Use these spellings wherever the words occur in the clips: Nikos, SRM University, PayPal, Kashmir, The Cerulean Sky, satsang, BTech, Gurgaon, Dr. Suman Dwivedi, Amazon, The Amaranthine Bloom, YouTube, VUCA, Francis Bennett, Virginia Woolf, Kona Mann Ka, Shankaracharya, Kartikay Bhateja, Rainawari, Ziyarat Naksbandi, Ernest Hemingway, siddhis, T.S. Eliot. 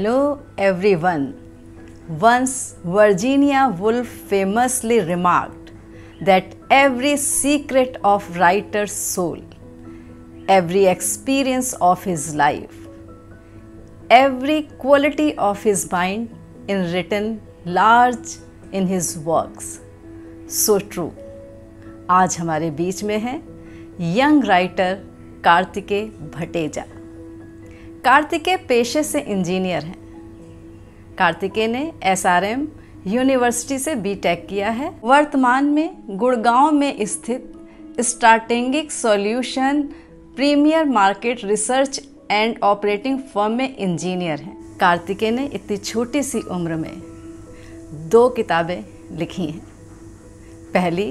Hello everyone. Once Virginia Woolf famously remarked that every secret of writer's soul, every experience of his life, every quality of his mind is written large in his works. So true. आज हमारे बीच में है young writer Kartikeya Bhateja. Kartikeya पेशे से engineer हैं। कार्तिकेय ने SRM university से बीटेक किया है। वर्तमान में गुड़गांव में स्थित strategic solution premier market research and operating firm में इंजीनियर हैं। कार्तिकेय ने इतनी छोटी सी उम्र में 2 किताबें लिखी हैं। पहली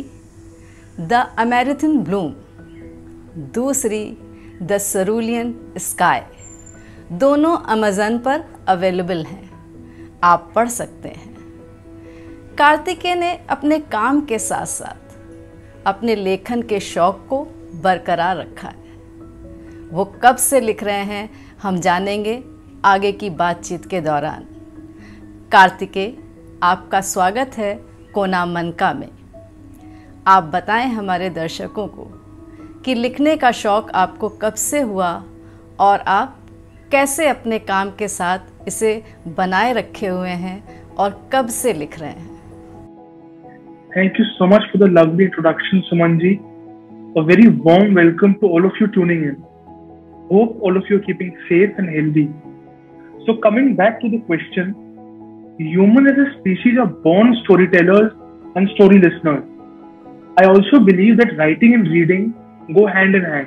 द अमैरांथिन ब्लूम, दूसरी द सरूलियन स्काई। दोनों अमेज़न पर अवेलेबल हैं, आप पढ़ सकते हैं। कार्तिकेय ने अपने काम के साथ साथ अपने लेखन के शौक़ को बरकरार रखा है। वो कब से लिख रहे हैं हम जानेंगे आगे की बातचीत के दौरान। कार्तिकेय, आपका स्वागत है कोनामनका में। आप बताएं हमारे दर्शकों को कि लिखने का शौक़ आपको कब से हुआ और आप कैसे अपने काम के साथ इसे बनाए रखे हुए हैं और कब से लिख रहे हैं। Thank you so much for the lovely introduction Suman ji. A very warm welcome to all of you tuning in. Hope all of you keeping safe and healthy. So coming back to the question, human as a species are born story tellers and story listeners. I also believe that writing and reading go hand in hand.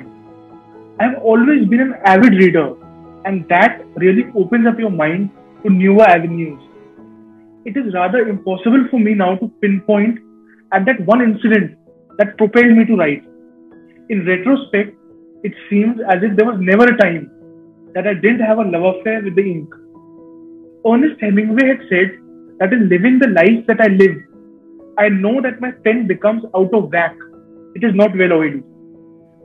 I have always been an avid reader, and that really opens up your mind to newer avenues. It is rather impossible for me now to pinpoint at that one incident that propelled me to write. In retrospect, it seems as if there was never a time that I didn't have a love affair with the ink. Ernest Hemingway had said that in living the life that I live, I know that my pen becomes out of whack. It is not well-oiled.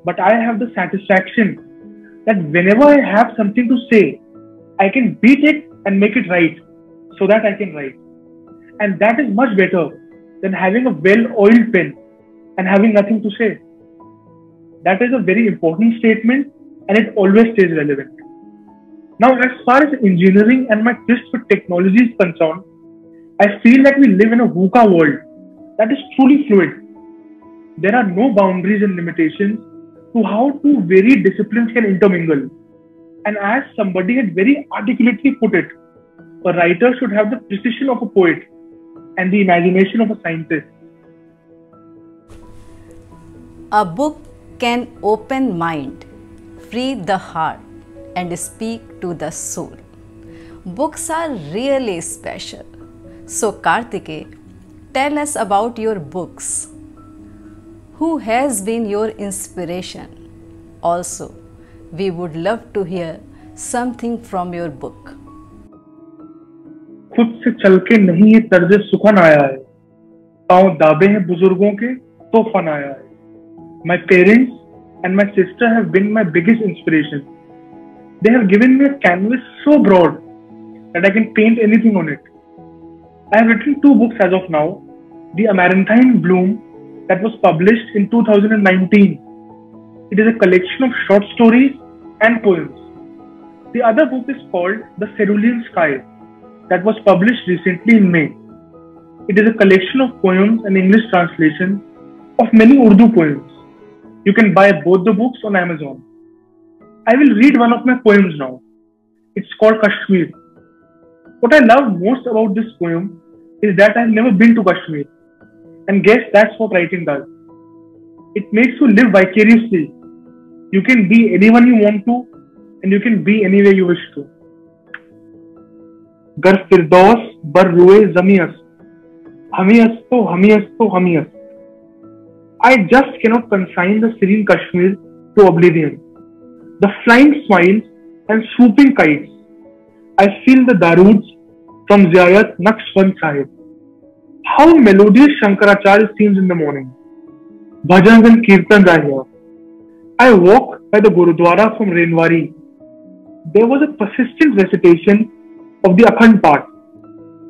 But I have the satisfaction that whenever I have something to say, I can beat it and make it right so that I can write. And that is much better than having a well-oiled pen and having nothing to say. That is a very important statement and it always stays relevant. Now, as far as engineering and my twist for technology is concerned, I feel that we live in a VUCA world that is truly fluid. There are no boundaries and limitations to how two varied disciplines can intermingle. And as somebody had very articulately put it, a writer should have the precision of a poet and the imagination of a scientist. A book can open mind, free the heart, and speak to the soul. Books are really special. So Kartikay, tell us about your books. Who has been your inspiration? Also, we would love to hear something from your book. खुद से चल के नहीं ये तर्ज सुखन आया है, पाँव दाबे हैं बुजुर्गों के तो फन आया है. My parents and my sister have been my biggest inspiration. They have given me a canvas so broad that I can paint anything on it. I have written 2 books as of now, The Amaranthine Bloom, that was published in 2019. It is a collection of short stories and poems. The other book is called The Cerulean Sky, that was published recently in May. It is a collection of poems and English translations of many Urdu poems. You can buy both the books on Amazon. I will read one of my poems now. It's called Kashmir. What I love most about this poem is that I've never been to Kashmir. And guess that's what writing does. It makes you live vicariously. You can be anyone you want to, and you can be anywhere you wish to. Gar firdaus bar ruhe zamiyas, hamiyas to hamiyas to hamiyas. I just cannot consign the serene Kashmir to oblivion. The flying smiles and swooping kites. I feel the daroods from Ziyarat Naksbandi Sahib. How melodious Shankaracharya seems in the morning. Bhajans and kirtans are here. I walk by the Gurudwara from Rainawari. There was a persistent recitation of the Akhand part,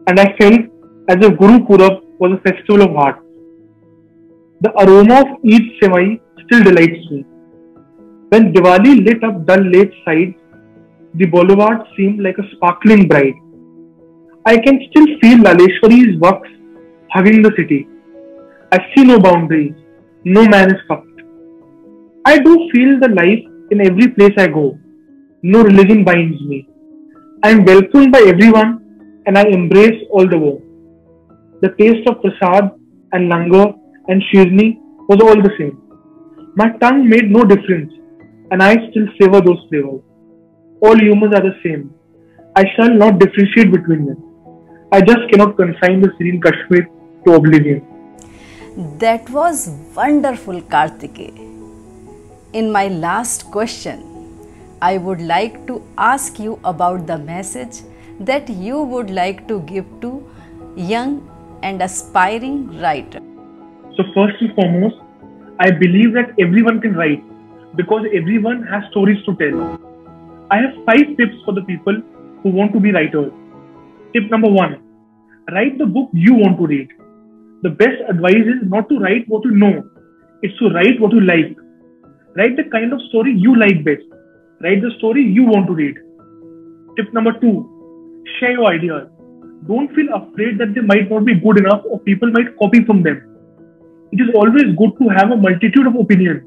and I felt as if Guru Purab was a festival of heart. The aroma of each Sewai still delights me. When Diwali lit up dull late sides, the boulevard seemed like a sparkling bride. I can still feel Laleshwari's works hugging the city. I see no boundaries, no man is cuffed. I do feel the life in every place I go. No religion binds me. I am welcomed by everyone and I embrace all the woe. The taste of prasad and langar and shirni was all the same. My tongue made no difference and I still savor those flavors. All humans are the same. I shall not differentiate between them. I just cannot confine the serene Kashmir to oblivion. That was wonderful, Kartikay. In my last question, I would like to ask you about the message that you would like to give to young and aspiring writer. So first and foremost, I believe that everyone can write because everyone has stories to tell. I have 5 tips for the people who want to be writers. Tip number 1, write the book you want to read. The best advice is not to write what you know, it's to write what you like. Write the kind of story you like best. Write the story you want to read. Tip number 2, share your ideas. Don't feel afraid that they might not be good enough or people might copy from them. It is always good to have a multitude of opinions.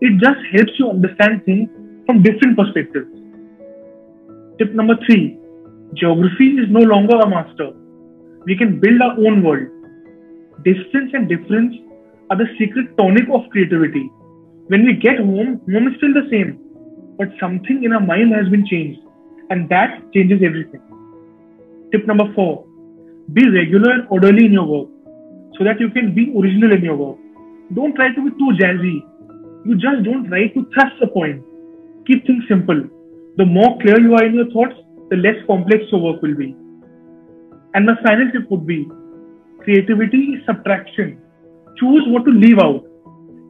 It just helps you understand things from different perspectives. Tip number 3, geography is no longer a master. We can build our own world. Distance and difference are the secret tonic of creativity. When we get home, home is still the same, but something in our mind has been changed, and that changes everything. Tip number 4, be regular and orderly in your work so that you can be original in your work. Don't try to be too jazzy. You just don't try to thrust a point. Keep things simple. The more clear you are in your thoughts, the less complex your work will be. And my final tip would be, creativity is subtraction. Choose what to leave out.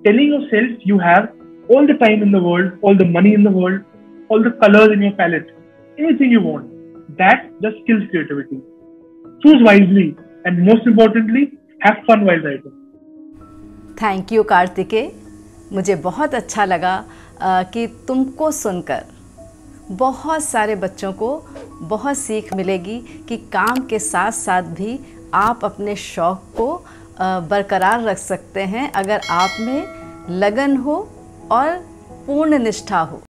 Telling yourself you have all the time in the world, all the money in the world, all the colors in your palette, anything you want. That just kills creativity. Choose wisely and most importantly, have fun while writing. Thank you, Kartikay. मुझे बहुत अच्छा लगा कि तुमको सुनकर बहुत सारे बच्चों को बहुत सीख मिलेगी कि काम के साथ साथ भी आप अपने शौक़ को बरकरार रख सकते हैं अगर आप में लगन हो और पूर्ण निष्ठा हो।